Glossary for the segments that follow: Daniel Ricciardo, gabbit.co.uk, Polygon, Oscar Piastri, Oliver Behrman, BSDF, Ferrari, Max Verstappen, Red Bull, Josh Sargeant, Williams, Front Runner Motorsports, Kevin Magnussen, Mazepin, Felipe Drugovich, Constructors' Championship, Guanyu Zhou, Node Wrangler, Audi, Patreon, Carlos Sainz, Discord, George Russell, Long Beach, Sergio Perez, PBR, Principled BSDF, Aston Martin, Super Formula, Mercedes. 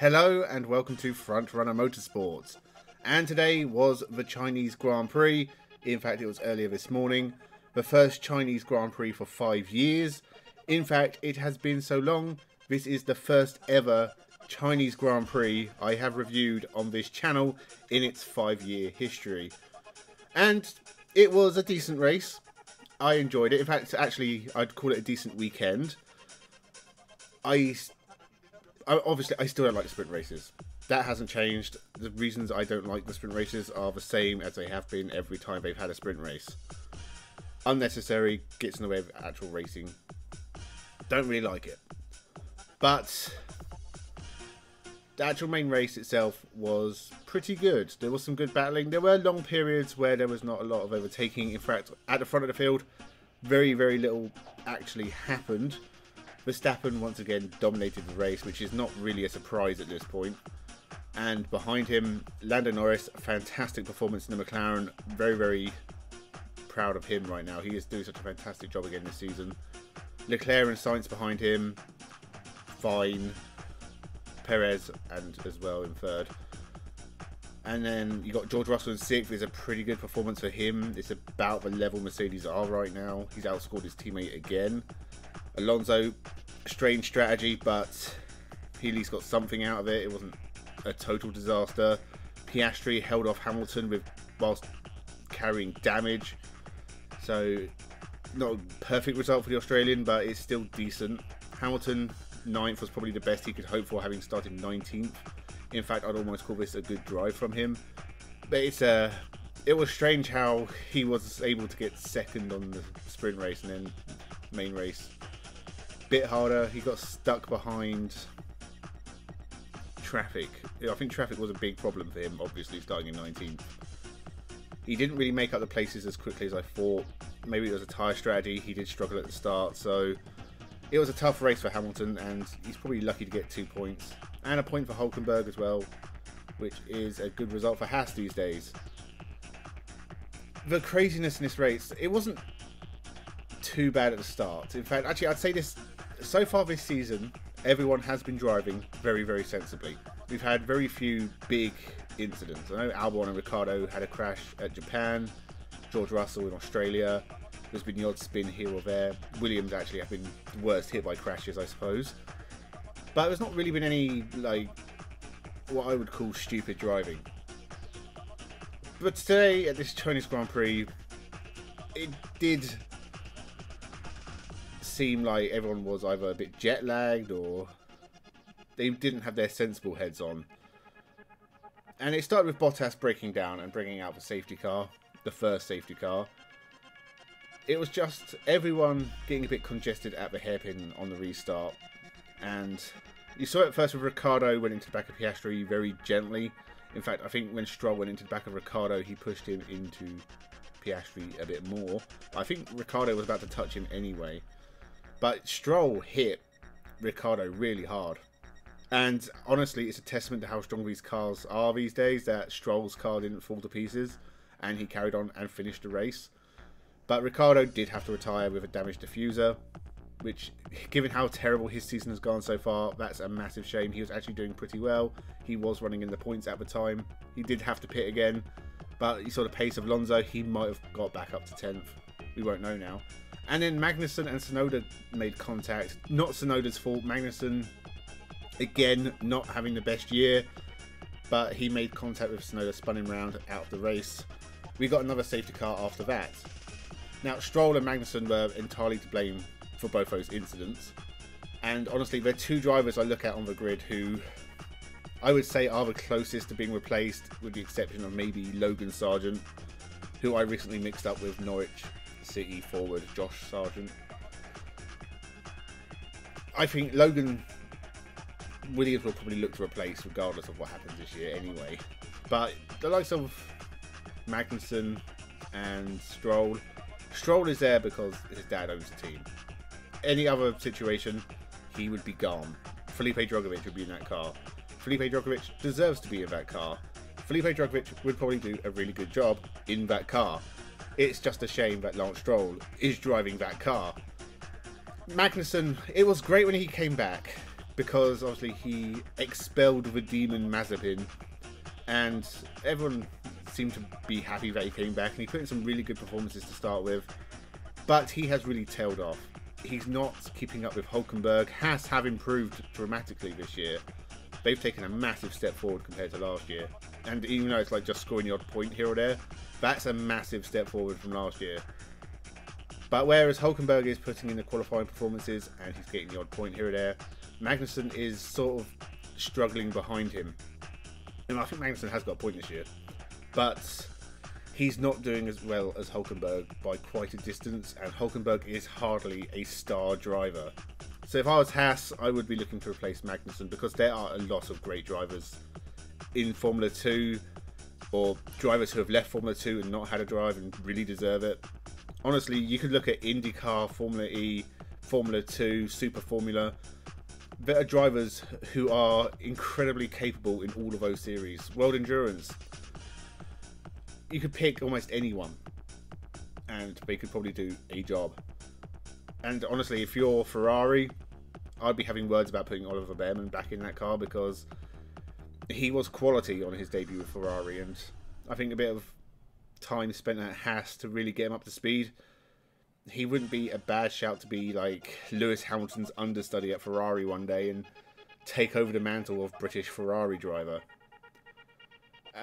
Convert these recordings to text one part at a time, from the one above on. Hello and welcome to Front Runner Motorsports. And today was the Chinese Grand Prix. In fact, it was earlier this morning. The first Chinese Grand Prix for 5 years. In fact, it has been so long. This is the first ever Chinese Grand Prix I have reviewed on this channel in its 5-year history. And it was a decent race. I enjoyed it. In fact, actually, I'd call it a decent weekend. Obviously, I still don't like sprint races. That hasn't changed. The reasons I don't like the sprint races are the same as they have been every time they've had a sprint race. Unnecessary, gets in the way of actual racing. Don't really like it. But the actual main race itself was pretty good. There was some good battling. There were long periods where there was not a lot of overtaking. In fact, at the front of the field, very, very little actually happened. Verstappen once again dominated the race, which is not really a surprise at this point. And behind him, Lando Norris, fantastic performance in the McLaren. Very, very proud of him right now. He is doing such a fantastic job again this season. Leclerc and Sainz behind him, fine. Perez and as well in third. And then you got George Russell in sixth. It's a pretty good performance for him. It's about the level Mercedes are right now. He's outscored his teammate again. Alonso, strange strategy, but he at least got something out of it. It wasn't a total disaster. Piastri held off Hamilton whilst carrying damage. So, not a perfect result for the Australian, but it's still decent. Hamilton, 9th, was probably the best he could hope for, having started 19th. In fact, I'd almost call this a good drive from him. But it was strange how he was able to get second on the sprint race and then main race. Bit harder, he got stuck behind traffic. I think traffic was a big problem for him, obviously, starting in 19th. He didn't really make up the places as quickly as I thought. Maybe it was a tyre strategy, he did struggle at the start, so it was a tough race for Hamilton, and he's probably lucky to get 2 points. And a point for Hulkenberg as well, which is a good result for Haas these days. The craziness in this race, it wasn't too bad at the start. In fact, actually, I'd say this. So far this season, everyone has been driving very, very sensibly. We've had very few big incidents. I know Albon and Ricciardo had a crash at Japan, George Russell in Australia. There's been the odd spin here or there. Williams actually have been the worst hit by crashes, I suppose. But there's not really been any, like, what I would call stupid driving. But today, at this Chinese Grand Prix, it did seemed like everyone was either a bit jet lagged or they didn't have their sensible heads on. And it started with Bottas breaking down and bringing out the safety car, the first safety car. It was just everyone getting a bit congested at the hairpin on the restart. And you saw it first with Ricciardo went into the back of Piastri very gently. In fact, I think when Stroll went into the back of Ricciardo, he pushed him into Piastri a bit more. I think Ricciardo was about to touch him anyway. But Stroll hit Ricciardo really hard. And honestly, it's a testament to how strong these cars are these days that Stroll's car didn't fall to pieces and he carried on and finished the race. But Ricciardo did have to retire with a damaged diffuser, which, given how terrible his season has gone so far, that's a massive shame. He was actually doing pretty well. He was running in the points at the time. He did have to pit again, but you saw the pace of Alonso. He might have got back up to 10th. We won't know now. And then Magnussen and Tsunoda made contact. Not Tsunoda's fault. Magnussen, again, not having the best year. But he made contact with Tsunoda, spun him round out of the race. We got another safety car after that. Now, Stroll and Magnussen were entirely to blame for both those incidents. And honestly, they're two drivers I look at on the grid who I would say are the closest to being replaced, with the exception of maybe Logan Sargeant, who I recently mixed up with Norwich City forward Josh Sargeant. I think Logan Williams will probably look to replace regardless of what happens this year anyway. But the likes of Magnussen and Stroll is there because his dad owns the team. Any other situation, he would be gone. Felipe Drugovich would be in that car. Felipe Drugovich deserves to be in that car. Felipe Drugovich would probably do a really good job in that car. It's just a shame that Lance Stroll is driving that car. Magnussen, it was great when he came back. because obviously he expelled the demon Mazepin, and everyone seemed to be happy that he came back, and he put in some really good performances to start with, but he has really tailed off. He's not keeping up with Hulkenberg. Haas have improved dramatically this year. They've taken a massive step forward compared to last year, and even though it's like just scoring the odd point here or there, that's a massive step forward from last year. But whereas Hulkenberg is putting in the qualifying performances and he's getting the odd point here or there, Magnussen is sort of struggling behind him. And I think Magnussen has got a point this year, but he's not doing as well as Hulkenberg by quite a distance, and Hulkenberg is hardly a star driver. So if I was Haas, I would be looking to replace Magnussen, because there are a lot of great drivers in Formula 2, or drivers who have left Formula 2 and not had a drive and really deserve it. Honestly, you could look at IndyCar, Formula E, Formula 2, Super Formula. There are drivers who are incredibly capable in all of those series. World Endurance. You could pick almost anyone, and they could probably do a job. And honestly, if you're Ferrari, I'd be having words about putting Oliver Behrman back in that car, because he was quality on his debut with Ferrari, and I think a bit of time spent at Haas to really get him up to speed, he wouldn't be a bad shout to be like Lewis Hamilton's understudy at Ferrari one day and take over the mantle of British Ferrari driver. I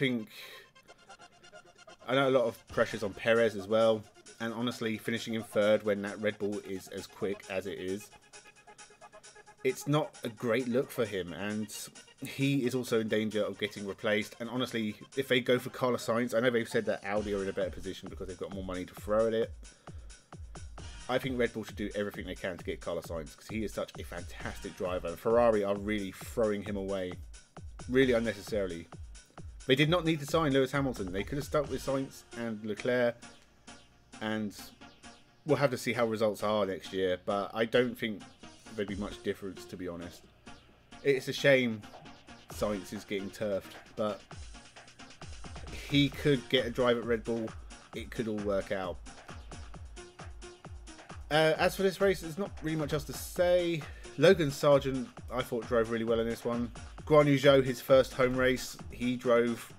know a lot of pressure's on Perez as well, and honestly finishing in third when that Red Bull is as quick as it is, it's not a great look for him, and he is also in danger of getting replaced. And honestly, if they go for Carlos Sainz, I know they've said that Audi are in a better position because they've got more money to throw at it. I think Red Bull should do everything they can to get Carlos Sainz, because he is such a fantastic driver, and Ferrari are really throwing him away, really unnecessarily. They did not need to sign Lewis Hamilton. They could have stuck with Sainz and Leclerc, and we'll have to see how results are next year, but I don't think there'd be much difference, to be honest. It's a shame Sainz is getting turfed, but he could get a drive at Red Bull. It could all work out. As for this race, there's not really much else to say. Logan Sargeant, I thought, drove really well in this one. Guan Yu Zhou, his first home race, he drove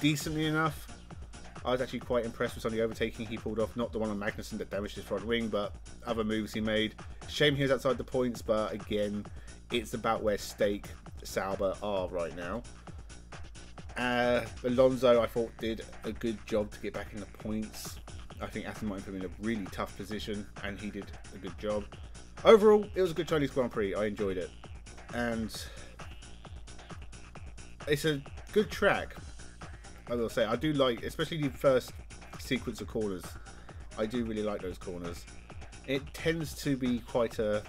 decently enough. I was actually quite impressed with some of the overtaking he pulled off. Not the one on Magnussen that damaged his front wing, but other moves he made. Shame he was outside the points, but again, it's about where Stake, Sauber are right now. Alonso, I thought, did a good job to get back in the points. I think Aston Martin put him in a really tough position, and he did a good job. Overall, it was a good Chinese Grand Prix. I enjoyed it. And it's a good track, I will say. I do like, especially the first sequence of corners. I do really like those corners. It tends to be quite a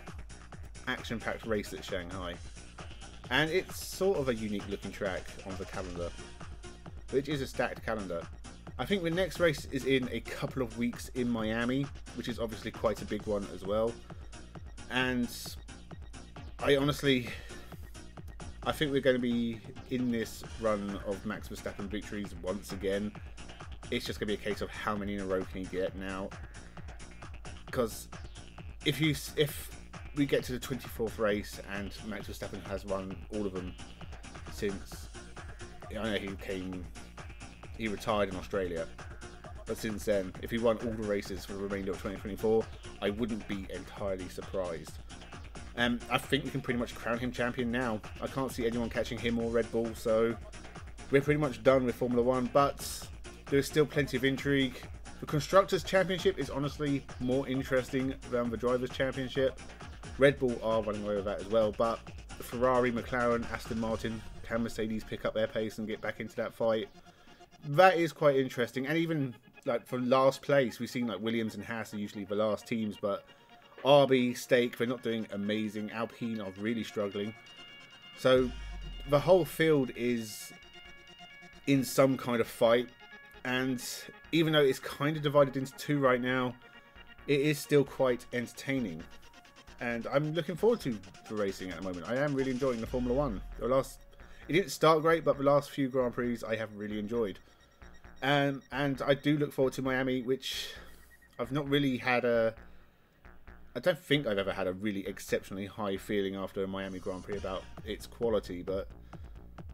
action-packed race at Shanghai, and it's sort of a unique looking track on the calendar, which is a stacked calendar. I think the next race is in a couple of weeks in Miami, which is obviously quite a big one as well. And I think we're going to be in this run of Max Verstappen victories once again. It's just going to be a case of how many in a row can he get now, because if we get to the 24th race and Max Verstappen has won all of them since, I know he retired in Australia, but since then, if he won all the races for the remainder of 2024, I wouldn't be entirely surprised. I think we can pretty much crown him champion now. I can't see anyone catching him or Red Bull, so we're pretty much done with Formula 1, but there's still plenty of intrigue. The Constructors' Championship is honestly more interesting than the Drivers' Championship. Red Bull are running away with that as well, but Ferrari, McLaren, Aston Martin, can Mercedes pick up their pace and get back into that fight? That is quite interesting. And even like for last place, we've seen like Williams and Haas are usually the last teams, but RB, Stake, they're not doing amazing. Alpine are really struggling. So the whole field is in some kind of fight, and even though it's kind of divided into two right now, it is still quite entertaining. And I'm looking forward to the racing at the moment. I am really enjoying the Formula 1. It didn't start great, but the last few Grand Prix I have really enjoyed. And I do look forward to Miami, which I've not really had I don't think I've ever had a really exceptionally high feeling after a Miami Grand Prix about its quality, but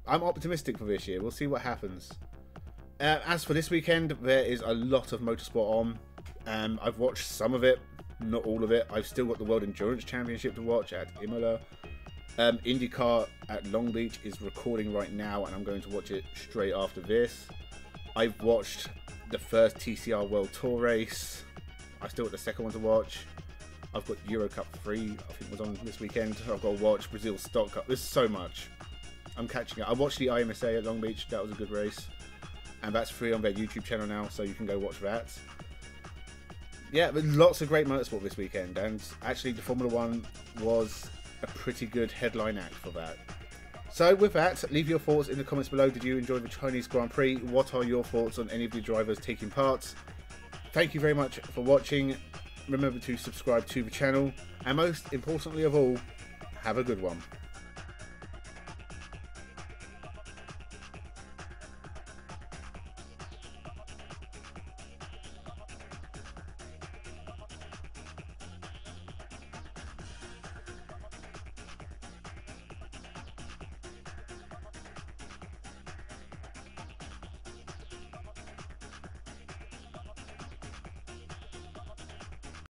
I'm optimistic for this year. We'll see what happens. As for this weekend, there is a lot of motorsport on. I've watched some of it, not all of it. I've still got the World Endurance Championship to watch at Imola. IndyCar at Long Beach is recording right now, and I'm going to watch it straight after this. I've watched the first TCR World Tour race. I've still got the second one to watch. I've got Euro Cup 3, I think was on this weekend. I've got to watch Brazil Stock Cup. There's so much. I'm catching up. I watched the IMSA at Long Beach. That was a good race. And that's free on their YouTube channel now, so you can go watch that. Yeah, but lots of great motorsport this weekend. And actually, the Formula 1 was a pretty good headline act for that. So with that, leave your thoughts in the comments below. Did you enjoy the Chinese Grand Prix? What are your thoughts on any of the drivers taking part? Thank you very much for watching. Remember to subscribe to the channel, and most importantly of all, have a good one.